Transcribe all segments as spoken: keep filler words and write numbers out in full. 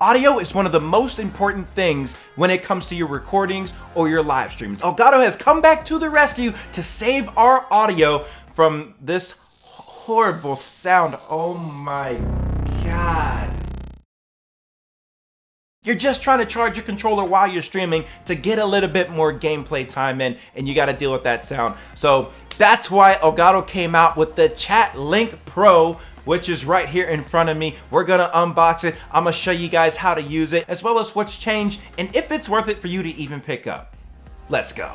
Audio is one of the most important things when it comes to your recordings or your live streams. Elgato has come back to the rescue to save our audio from this horrible sound. Oh my God. You're just trying to charge your controller while you're streaming to get a little bit more gameplay time in, and you got to deal with that sound. So that's why Elgato came out with the Chat Link Pro, which is right here in front of me. We're gonna unbox it. I'm gonna show you guys how to use it, as well as what's changed and if it's worth it for you to even pick up. Let's go.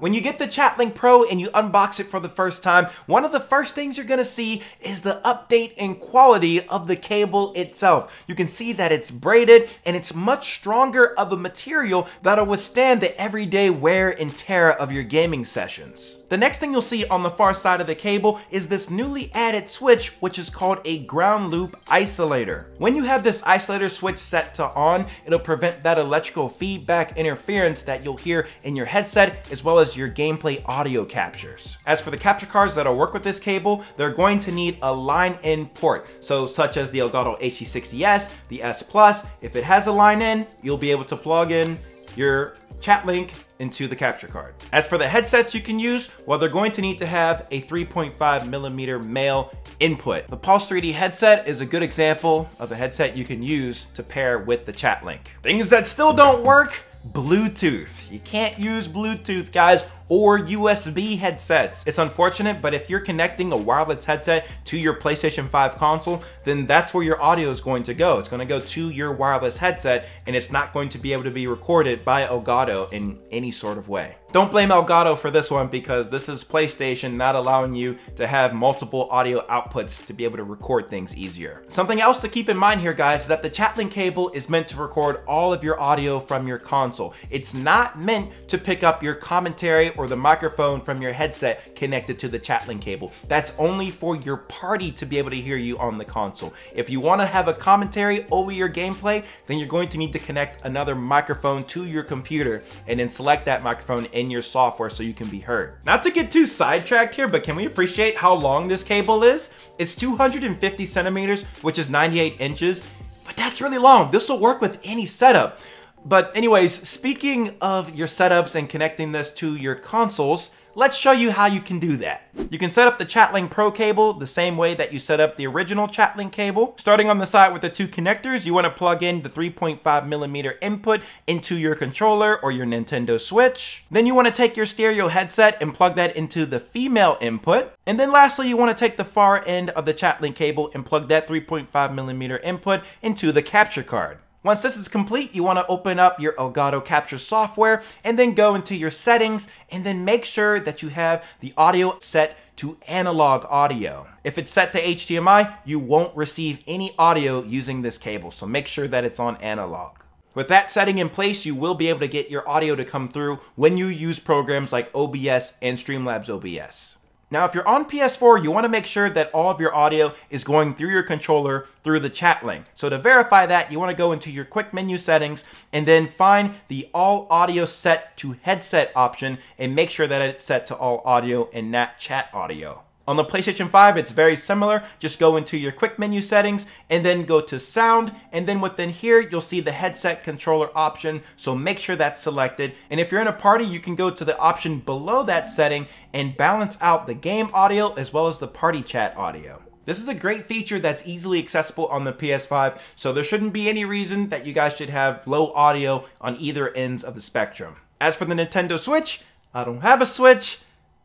When you get the Chat Link Pro and you unbox it for the first time, one of the first things you're gonna see is the update in quality of the cable itself. You can see that it's braided and it's much stronger of a material that'll withstand the everyday wear and tear of your gaming sessions. The next thing you'll see on the far side of the cable is this newly added switch, which is called a ground loop isolator. When you have this isolator switch set to on, it'll prevent that electrical feedback interference that you'll hear in your headset, as well as your gameplay audio captures. As for the capture cards that'll work with this cable, they're going to need a line-in port, so such as the Elgato H D sixty S, the S Plus. If it has a line-in, you'll be able to plug in your Chat Link into the capture card. As for the headsets you can use, well, they're going to need to have a three point five millimeter male input. The Pulse three D headset is a good example of a headset you can use to pair with the Chat Link. Things that still don't work: Bluetooth. You can't use Bluetooth, guys, or U S B headsets. It's unfortunate, but if you're connecting a wireless headset to your PlayStation five console, then that's where your audio is going to go. It's going to go to your wireless headset, and it's not going to be able to be recorded by Elgato in any sort of way. Don't blame Elgato for this one, because this is PlayStation not allowing you to have multiple audio outputs to be able to record things easier. Something else to keep in mind here, guys, is that the Chat Link cable is meant to record all of your audio from your console. It's not meant to pick up your commentary or the microphone from your headset connected to the Chat Link cable. That's only for your party to be able to hear you on the console. If you want to have a commentary over your gameplay, then you're going to need to connect another microphone to your computer and then select that microphone in your software so you can be heard. Not to get too sidetracked here, but can we appreciate how long this cable is? It's two hundred fifty centimeters, which is ninety-eight inches, but that's really long. This will work with any setup. But anyways, speaking of your setups and connecting this to your consoles, let's show you how you can do that. You can set up the Chat Link Pro cable the same way that you set up the original Chat Link cable. Starting on the side with the two connectors, you want to plug in the three point five millimeter input into your controller or your Nintendo Switch. Then you want to take your stereo headset and plug that into the female input. And then lastly, you want to take the far end of the Chat Link cable and plug that three point five millimeter input into the capture card. Once this is complete, you want to open up your Elgato Capture software and then go into your settings and then make sure that you have the audio set to analog audio. If it's set to H D M I, you won't receive any audio using this cable, so make sure that it's on analog. With that setting in place, you will be able to get your audio to come through when you use programs like O B S and Streamlabs O B S. Now, if you're on P S four, you want to make sure that all of your audio is going through your controller through the Chat Link. So to verify that, you want to go into your quick menu settings and then find the all audio set to headset option and make sure that it's set to all audio and not chat audio. On the PlayStation five, it's very similar. Just go into your quick menu settings and then go to sound. And then within here, you'll see the headset controller option. So make sure that's selected. And if you're in a party, you can go to the option below that setting and balance out the game audio as well as the party chat audio. This is a great feature that's easily accessible on the P S five. So there shouldn't be any reason that you guys should have low audio on either ends of the spectrum. As for the Nintendo Switch, I don't have a Switch.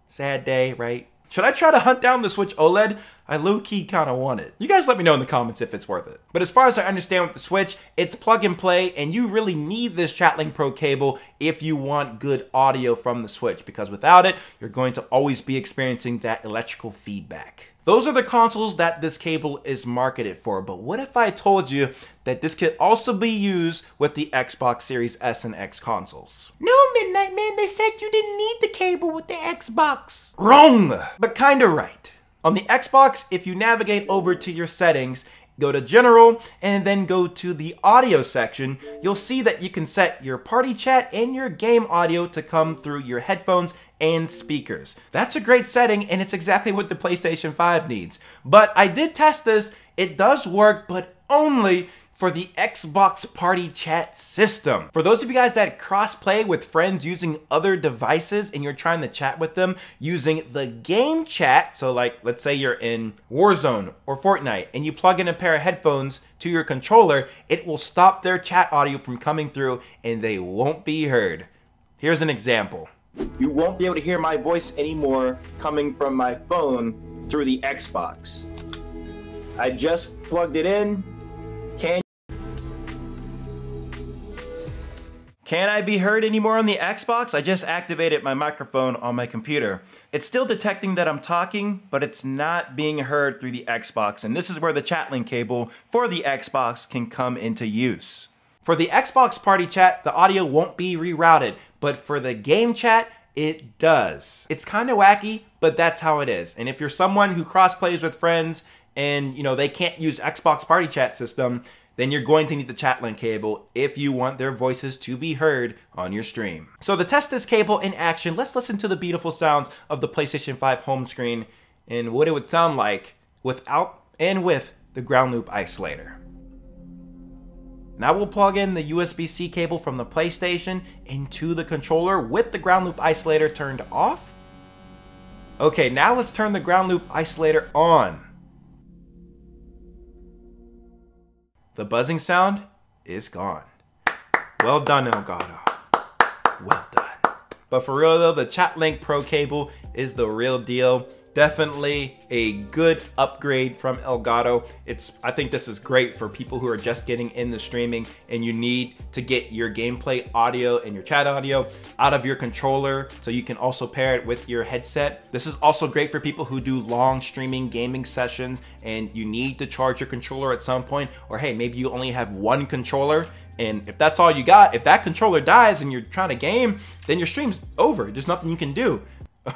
Sad day, right? Should I try to hunt down the Switch OLED? I low-key kind of want it. You guys let me know in the comments if it's worth it. But as far as I understand with the Switch, it's plug and play, and you really need this Chat Link Pro cable if you want good audio from the Switch, because without it, you're going to always be experiencing that electrical feedback. Those are the consoles that this cable is marketed for, but what if I told you that this could also be used with the Xbox Series S and X consoles? No, MidnightMan, they said you didn't need the cable with the Xbox. Wrong, but kinda right. On the Xbox, if you navigate over to your settings, go to General, and then go to the audio section, you'll see that you can set your party chat and your game audio to come through your headphones and speakers. That's a great setting, and it's exactly what the PlayStation five needs. But I did test this. It does work, but only for the Xbox Party Chat system. For those of you guys that cross-play with friends using other devices and you're trying to chat with them using the game chat, so like, let's say you're in Warzone or Fortnite and you plug in a pair of headphones to your controller, it will stop their chat audio from coming through and they won't be heard. Here's an example. You won't be able to hear my voice anymore coming from my phone through the Xbox. I just plugged it in. Can Can I be heard anymore on the Xbox? I just activated my microphone on my computer. It's still detecting that I'm talking, but it's not being heard through the Xbox, and this is where the chat link cable for the Xbox can come into use. For the Xbox Party Chat, the audio won't be rerouted, but for the game chat, it does. It's kind of wacky, but that's how it is. And if you're someone who cross-plays with friends and you know they can't use Xbox Party Chat system, then you're going to need the chat link cable if you want their voices to be heard on your stream. So to test this cable in action, let's listen to the beautiful sounds of the PlayStation five home screen and what it would sound like without and with the ground loop isolator. Now we'll plug in the U S B C cable from the PlayStation into the controller with the ground loop isolator turned off. Okay, now let's turn the ground loop isolator on. The buzzing sound is gone. Well done, Elgato. Well done. But for real though, the Chat Link Pro cable is the real deal. Definitely a good upgrade from Elgato. It's, I think this is great for people who are just getting in the streaming and you need to get your gameplay audio and your chat audio out of your controller so you can also pair it with your headset. This is also great for people who do long streaming gaming sessions and you need to charge your controller at some point, or hey, maybe you only have one controller and if that's all you got, if that controller dies and you're trying to game, then your stream's over. There's nothing you can do.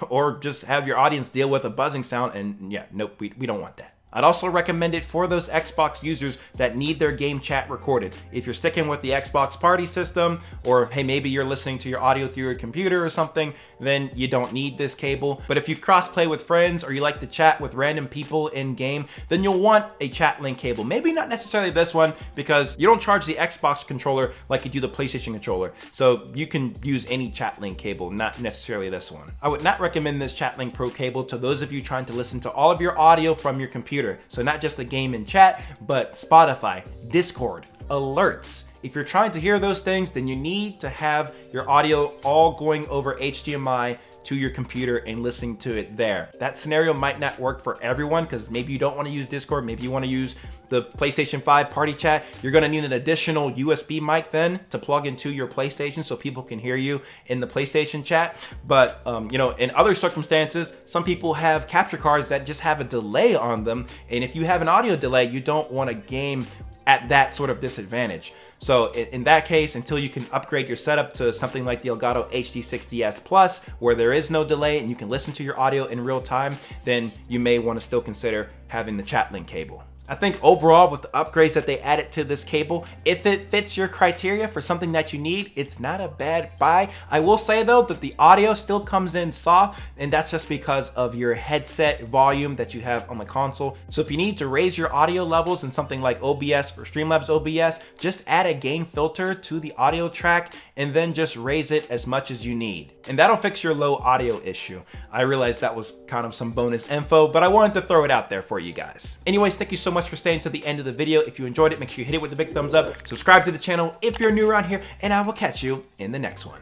Or just have your audience deal with a buzzing sound, and yeah, nope, we, we don't want that. I'd also recommend it for those Xbox users that need their game chat recorded. If you're sticking with the Xbox Party system, or hey, maybe you're listening to your audio through your computer or something, then you don't need this cable. But if you cross-play with friends or you like to chat with random people in-game, then you'll want a chat link cable. Maybe not necessarily this one, because you don't charge the Xbox controller like you do the PlayStation controller. So you can use any chat link cable, not necessarily this one. I would not recommend this Chat Link Pro cable to those of you trying to listen to all of your audio from your computer. So not just the game and chat, but Spotify, Discord, alerts. If you're trying to hear those things, then you need to have your audio all going over H D M I to your computer and listening to it there. That scenario might not work for everyone because maybe you don't want to use Discord, maybe you want to use the PlayStation five party chat. You're going to need an additional U S B mic then to plug into your PlayStation so people can hear you in the PlayStation chat. But um, you know, in other circumstances, some people have capture cards that just have a delay on them, and if you have an audio delay, you don't want to game at that sort of disadvantage. So in that case, until you can upgrade your setup to something like the Elgato H D sixty S Plus, where there is no delay and you can listen to your audio in real time, then you may want to still consider having the chat link cable. I think overall with the upgrades that they added to this cable, if it fits your criteria for something that you need, it's not a bad buy. I will say though that the audio still comes in soft, and that's just because of your headset volume that you have on the console. So if you need to raise your audio levels in something like O B S or Streamlabs O B S, just add a gain filter to the audio track and then just raise it as much as you need. And that'll fix your low audio issue. I realized that was kind of some bonus info, but I wanted to throw it out there for you guys. Anyways, thank you so much much for staying till the end of the video. If you enjoyed it, make sure you hit it with a big thumbs up, subscribe to the channel if you're new around here, and I will catch you in the next one.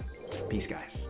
Peace, guys.